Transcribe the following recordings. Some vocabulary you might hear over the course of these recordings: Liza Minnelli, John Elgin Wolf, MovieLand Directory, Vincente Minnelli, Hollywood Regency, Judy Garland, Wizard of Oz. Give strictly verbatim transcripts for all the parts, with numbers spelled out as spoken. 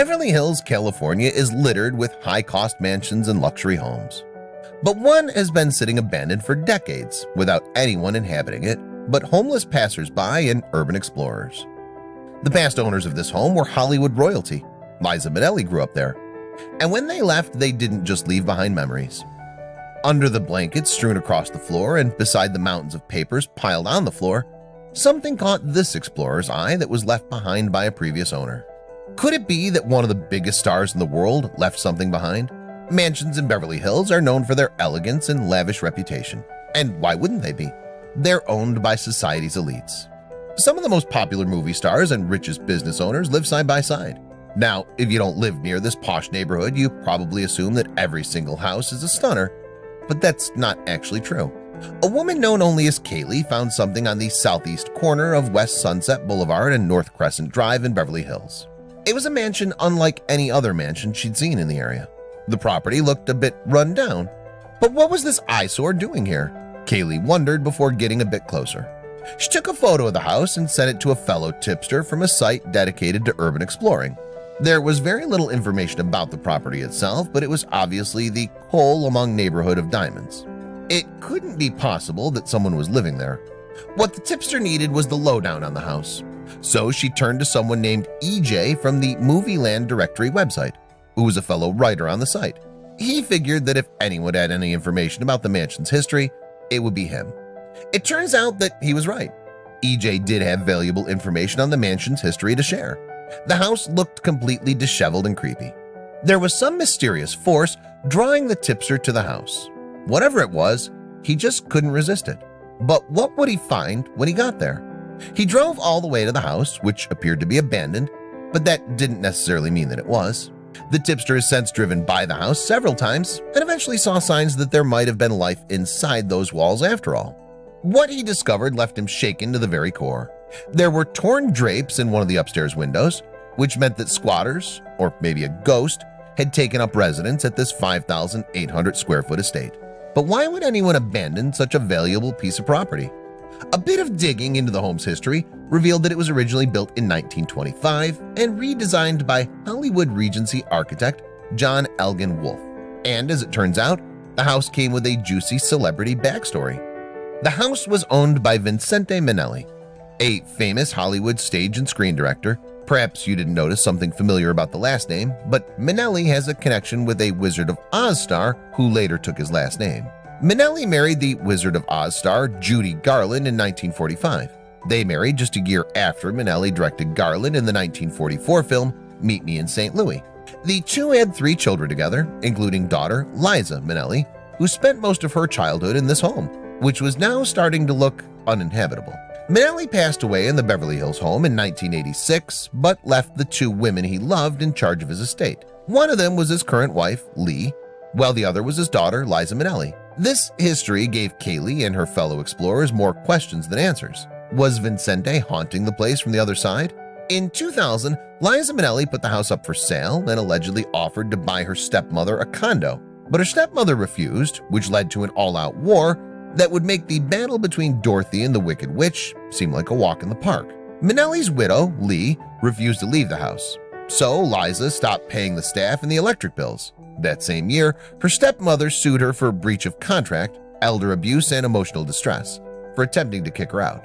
Beverly Hills, California is littered with high-cost mansions and luxury homes. But one has been sitting abandoned for decades without anyone inhabiting it but homeless passersby and urban explorers. The past owners of this home were Hollywood royalty. Liza Minnelli grew up there. And when they left, they didn't just leave behind memories. Under the blankets strewn across the floor and beside the mountains of papers piled on the floor, something caught this explorer's eye that was left behind by a previous owner. Could it be that one of the biggest stars in the world left something behind? Mansions in Beverly Hills are known for their elegance and lavish reputation. And why wouldn't they be? They're owned by society's elites. Some of the most popular movie stars and richest business owners live side by side. Now, if you don't live near this posh neighborhood, you probably assume that every single house is a stunner, but that's not actually true. A woman known only as Kaylee found something on the southeast corner of West Sunset Boulevard and North Crescent Drive in Beverly Hills. It was a mansion unlike any other mansion she'd seen in the area. The property looked a bit run down, but what was this eyesore doing here? Kaylee wondered before getting a bit closer. She took a photo of the house and sent it to a fellow tipster from a site dedicated to urban exploring. There was very little information about the property itself, but it was obviously the coal among neighborhood of diamonds. It couldn't be possible that someone was living there. What the tipster needed was the lowdown on the house. So she turned to someone named E J from the MovieLand Directory website, who was a fellow writer on the site. He figured that if anyone had any information about the mansion's history, it would be him. It turns out that he was right. E J did have valuable information on the mansion's history to share. The house looked completely disheveled and creepy. There was some mysterious force drawing the tipster to the house. Whatever it was, he just couldn't resist it. But what would he find when he got there? He drove all the way to the house, which appeared to be abandoned, but that didn't necessarily mean that it was. The tipster has since driven by the house several times and eventually saw signs that there might have been life inside those walls after all. What he discovered left him shaken to the very core. There were torn drapes in one of the upstairs windows, which meant that squatters, or maybe a ghost, had taken up residence at this five thousand eight hundred square foot estate. But why would anyone abandon such a valuable piece of property? A bit of digging into the home's history revealed that it was originally built in nineteen twenty-five and redesigned by Hollywood Regency architect John Elgin Wolf. And as it turns out, the house came with a juicy celebrity backstory. The house was owned by Vincente Minnelli, a famous Hollywood stage and screen director. Perhaps you didn't notice something familiar about the last name, but Minnelli has a connection with a Wizard of Oz star who later took his last name. Minnelli married the Wizard of Oz star Judy Garland in nineteen forty-five. They married just a year after Minnelli directed Garland in the nineteen forty-four film Meet Me in Saint Louis. The two had three children together, including daughter Liza Minnelli, who spent most of her childhood in this home, which was now starting to look uninhabitable. Minnelli passed away in the Beverly Hills home in nineteen eighty-six, but left the two women he loved in charge of his estate. One of them was his current wife, Lee, while the other was his daughter, Liza Minnelli. This history gave Kaylee and her fellow explorers more questions than answers. Was Vincente haunting the place from the other side? In two thousand, Liza Minnelli put the house up for sale and allegedly offered to buy her stepmother a condo, but her stepmother refused, which led to an all-out war that would make the battle between Dorothy and the Wicked Witch seem like a walk in the park. Minnelli's widow, Lee, refused to leave the house, so Liza stopped paying the staff and the electric bills. That same year, her stepmother sued her for breach of contract, elder abuse, and emotional distress for attempting to kick her out.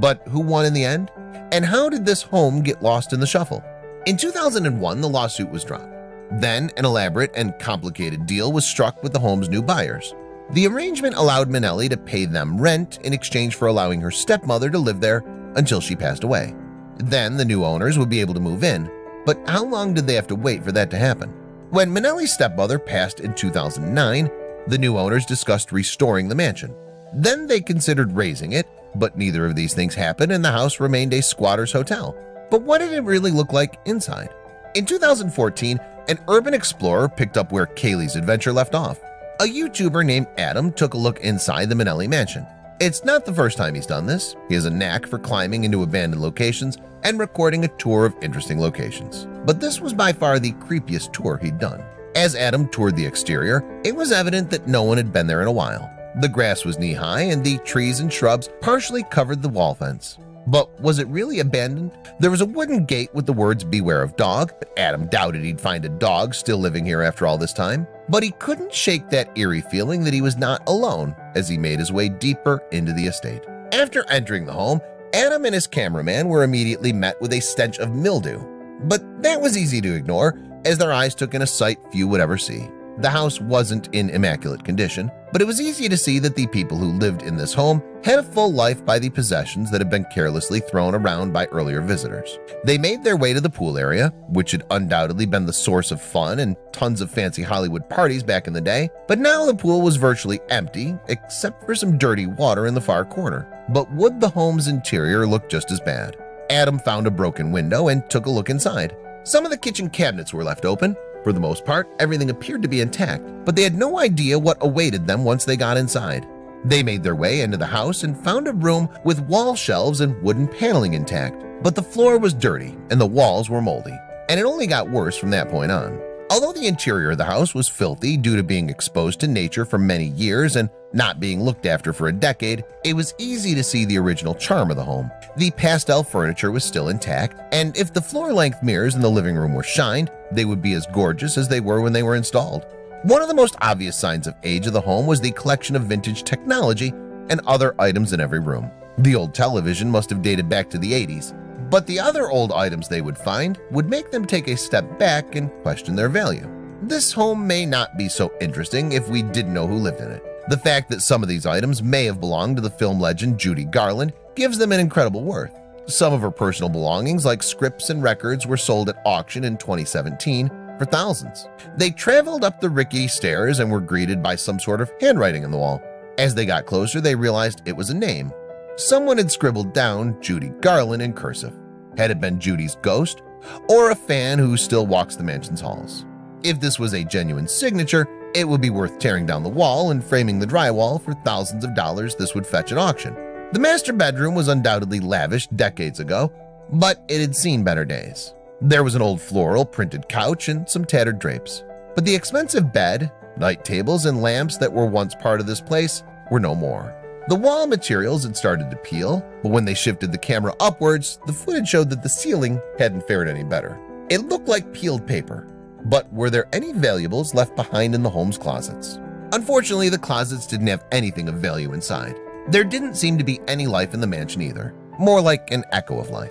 But who won in the end? And how did this home get lost in the shuffle? In two thousand one, the lawsuit was dropped. Then an elaborate and complicated deal was struck with the home's new buyers. The arrangement allowed Minnelli to pay them rent in exchange for allowing her stepmother to live there until she passed away. Then the new owners would be able to move in, but how long did they have to wait for that to happen? When Minnelli's stepmother passed in two thousand nine, the new owners discussed restoring the mansion. Then they considered raising it, but neither of these things happened and the house remained a squatter's hotel. But what did it really look like inside? In two thousand fourteen, an urban explorer picked up where Kaylee's adventure left off. A YouTuber named Adam took a look inside the Minnelli mansion. It's not the first time he's done this. He has a knack for climbing into abandoned locations and recording a tour of interesting locations. But this was by far the creepiest tour he'd done. As Adam toured the exterior, it was evident that no one had been there in a while. The grass was knee-high and the trees and shrubs partially covered the wall fence. But was it really abandoned? There was a wooden gate with the words "Beware of Dog," but Adam doubted he'd find a dog still living here after all this time. But he couldn't shake that eerie feeling that he was not alone as he made his way deeper into the estate. After entering the home, Adam and his cameraman were immediately met with a stench of mildew. But that was easy to ignore, as their eyes took in a sight few would ever see. The house wasn't in immaculate condition, but it was easy to see that the people who lived in this home had a full life by the possessions that had been carelessly thrown around by earlier visitors. They made their way to the pool area, which had undoubtedly been the source of fun and tons of fancy Hollywood parties back in the day, but now the pool was virtually empty except for some dirty water in the far corner. But would the home's interior look just as bad? Adam found a broken window and took a look inside. Some of the kitchen cabinets were left open. For the most part, everything appeared to be intact, but they had no idea what awaited them once they got inside. They made their way into the house and found a room with wall shelves and wooden paneling intact, but the floor was dirty and the walls were moldy, and it only got worse from that point on. Although the interior of the house was filthy due to being exposed to nature for many years and not being looked after for a decade, it was easy to see the original charm of the home. The pastel furniture was still intact, and if the floor-length mirrors in the living room were shined, they would be as gorgeous as they were when they were installed. One of the most obvious signs of age of the home was the collection of vintage technology and other items in every room. The old television must have dated back to the eighties, but the other old items they would find would make them take a step back and question their value. This home may not be so interesting if we didn't know who lived in it. The fact that some of these items may have belonged to the film legend Judy Garland gives them an incredible worth. Some of her personal belongings, like scripts and records, were sold at auction in twenty seventeen for thousands. They traveled up the rickety stairs and were greeted by some sort of handwriting on the wall. As they got closer, they realized it was a name. Someone had scribbled down Judy Garland in cursive. Had it been Judy's ghost or a fan who still walks the mansion's halls? If this was a genuine signature, it would be worth tearing down the wall and framing the drywall for thousands of dollars this would fetch at auction. The master bedroom was undoubtedly lavish decades ago, but it had seen better days. There was an old floral printed couch and some tattered drapes, but the expensive bed, night tables, and lamps that were once part of this place were no more. The wall materials had started to peel, but when they shifted the camera upwards, the footage showed that the ceiling hadn't fared any better. It looked like peeled paper, but were there any valuables left behind in the home's closets? Unfortunately, the closets didn't have anything of value inside. There didn't seem to be any life in the mansion either, more like an echo of life.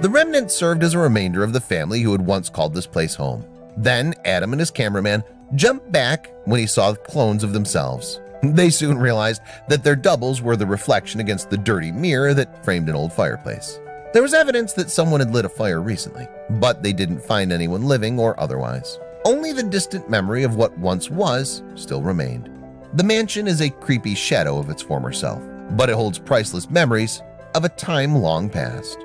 The remnants served as a remainder of the family who had once called this place home. Then Adam and his cameraman jumped back when he saw clones of themselves. They soon realized that their doubles were the reflection against the dirty mirror that framed an old fireplace. There was evidence that someone had lit a fire recently, but they didn't find anyone living or otherwise. Only the distant memory of what once was still remained. The mansion is a creepy shadow of its former self, but it holds priceless memories of a time long past.